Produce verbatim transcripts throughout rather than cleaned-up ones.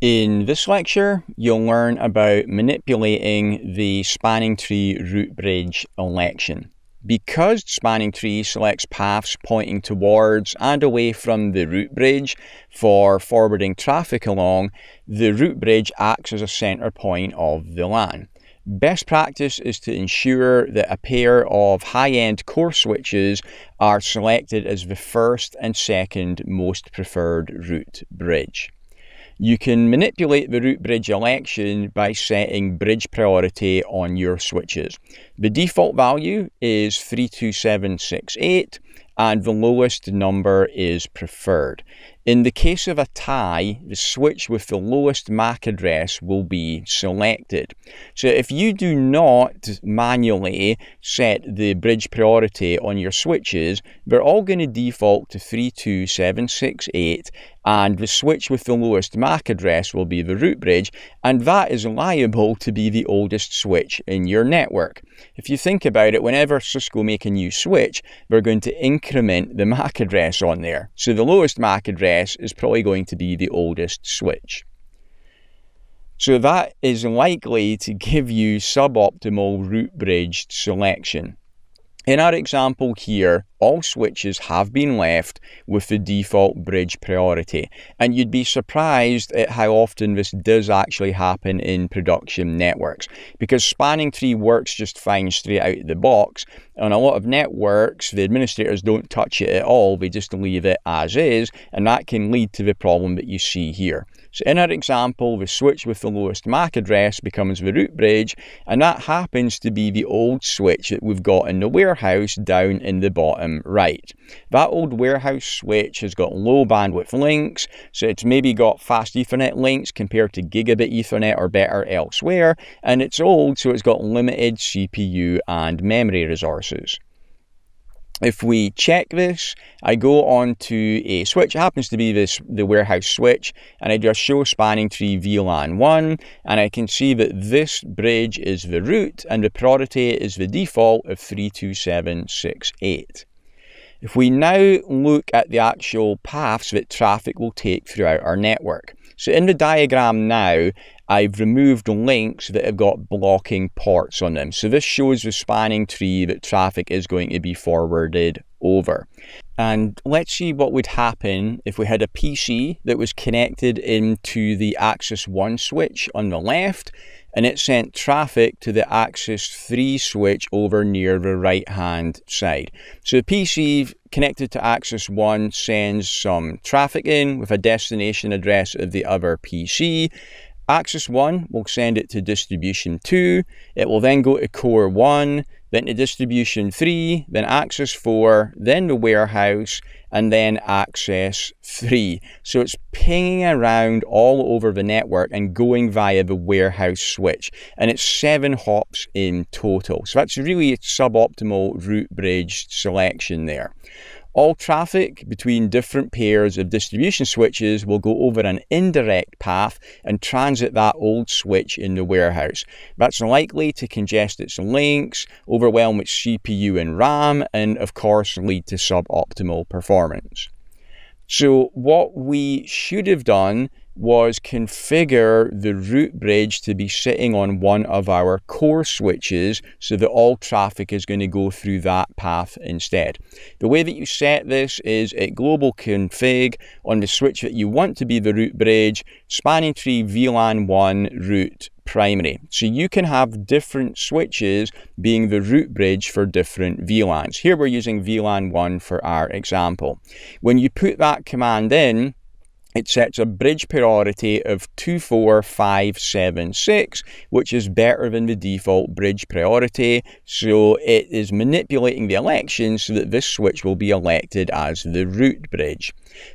In this lecture, you'll learn about manipulating the spanning tree root bridge election. Because spanning tree selects paths pointing towards and away from the root bridge for forwarding traffic along, the root bridge acts as a center point of the LAN. Best practice is to ensure that a pair of high-end core switches are selected as the first and second most preferred root bridge. You can manipulate the root bridge election by setting bridge priority on your switches. The default value is three two seven six eight and the lowest number is preferred. In the case of a tie, the switch with the lowest M A C address will be selected. So if you do not manually set the bridge priority on your switches, they're all going to default to three two seven six eight. And the switch with the lowest M A C address will be the root bridge, and that is liable to be the oldest switch in your network. If you think about it, whenever Cisco make a new switch, they're going to increment the M A C address on there. So the lowest M A C address is probably going to be the oldest switch. So that is likely to give you suboptimal root bridge selection. In our example here, all switches have been left with the default bridge priority, and you'd be surprised at how often this does actually happen in production networks, because spanning tree works just fine straight out of the box. On a lot of networks, the administrators don't touch it at all, they just leave it as is, and that can lead to the problem that you see here. So in our example, the switch with the lowest M A C address becomes the root bridge, and that happens to be the old switch that we've got in the warehouse down in the bottom right. That old warehouse switch has got low bandwidth links, so it's maybe got fast Ethernet links compared to gigabit Ethernet or better elsewhere, and it's old, so it's got limited C P U and memory resources. If we check this, I go on to a switch, it happens to be this the warehouse switch, and I just show spanning tree V LAN one, and I can see that this bridge is the root, and the priority is the default of three two seven six eight. If we now look at the actual paths that traffic will take throughout our network. So in the diagram now, I've removed links that have got blocking ports on them. So this shows the spanning tree that traffic is going to be forwarded over. And let's see what would happen if we had a P C that was connected into the access one switch on the left, and it sent traffic to the access three switch over near the right-hand side. So the P C connected to access one sends some traffic in with a destination address of the other P C. Access one will send it to distribution two, it will then go to core one, then to distribution three, then access four, then the warehouse, and then access three. So it's pinging around all over the network and going via the warehouse switch, and it's seven hops in total. So that's really a suboptimal root bridge selection there. All traffic between different pairs of distribution switches will go over an indirect path and transit that old switch in the warehouse. That's likely to congest its links, overwhelm its C P U and RAM, and of course lead to suboptimal performance. So what we should have done was configure the root bridge to be sitting on one of our core switches so that all traffic is going to go through that path instead. The way that you set this is at global config on the switch that you want to be the root bridge, spanning tree V LAN one root primary. So you can have different switches being the root bridge for different V LANs. Here we're using V LAN one for our example. When you put that command in, it sets a bridge priority of two four five seven six, which is better than the default bridge priority, so it is manipulating the election so that this switch will be elected as the root bridge.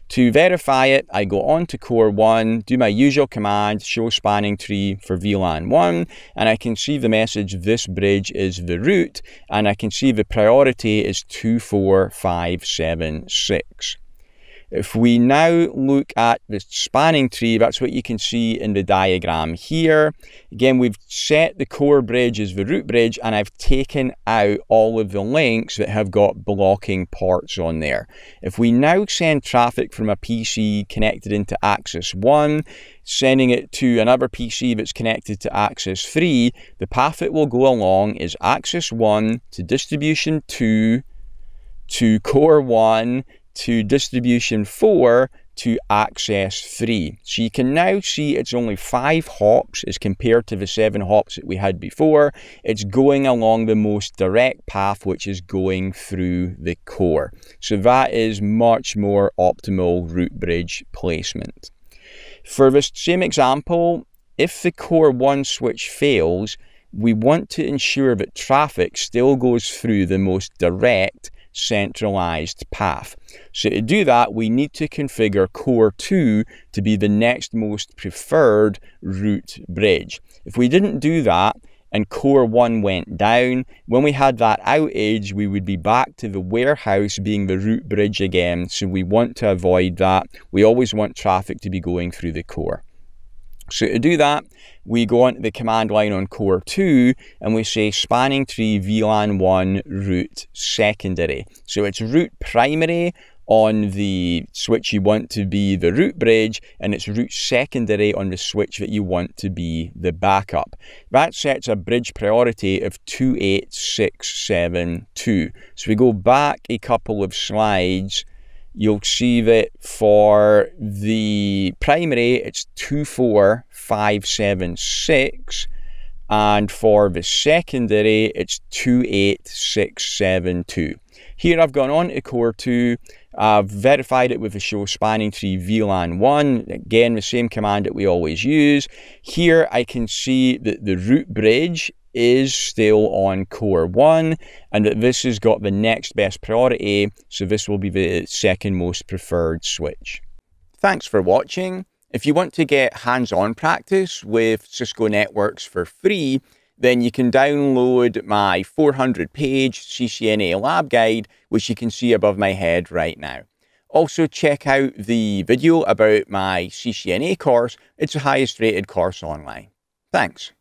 To verify it, I go on to core one, do my usual command, show spanning tree for V LAN one, and I can see the message, this bridge is the root, and I can see the priority is two four five seven six. If we now look at the spanning tree, that's what you can see in the diagram here. Again, we've set the core bridge as the root bridge, and I've taken out all of the links that have got blocking ports on there. If we now send traffic from a P C connected into access one, sending it to another P C that's connected to access three, the path it will go along is access one to distribution two, to core one, to distribution four, to access three. So you can now see it's only five hops as compared to the seven hops that we had before. It's going along the most direct path, which is going through the core. So that is much more optimal root bridge placement. For this same example, if the core one switch fails, we want to ensure that traffic still goes through the most direct centralized path. So to do that, we need to configure core two to be the next most preferred root bridge. If we didn't do that and core one went down, when we had that outage, we would be back to the warehouse being the root bridge again. So we want to avoid that. We always want traffic to be going through the core. So to do that, we go onto the command line on core two and we say spanning tree V LAN one root secondary. So it's root primary on the switch you want to be the root bridge, and it's root secondary on the switch that you want to be the backup. That sets a bridge priority of two eight six seven two. So we go back a couple of slides. You'll see that for the primary, it's two four five seven six, and for the secondary, it's two eight six seven two. Here I've gone on to core two, I've verified it with the show spanning tree V LAN one, again, the same command that we always use. Here I can see that the root bridge is still on core one, and that this has got the next best priority, so this will be the second most preferred switch. Thanks for watching. If you want to get hands-on practice with Cisco networks for free, then you can download my four hundred page C C N A lab guide, which you can see above my head right now. Also check out the video about my C C N A course. It's the highest rated course online. Thanks.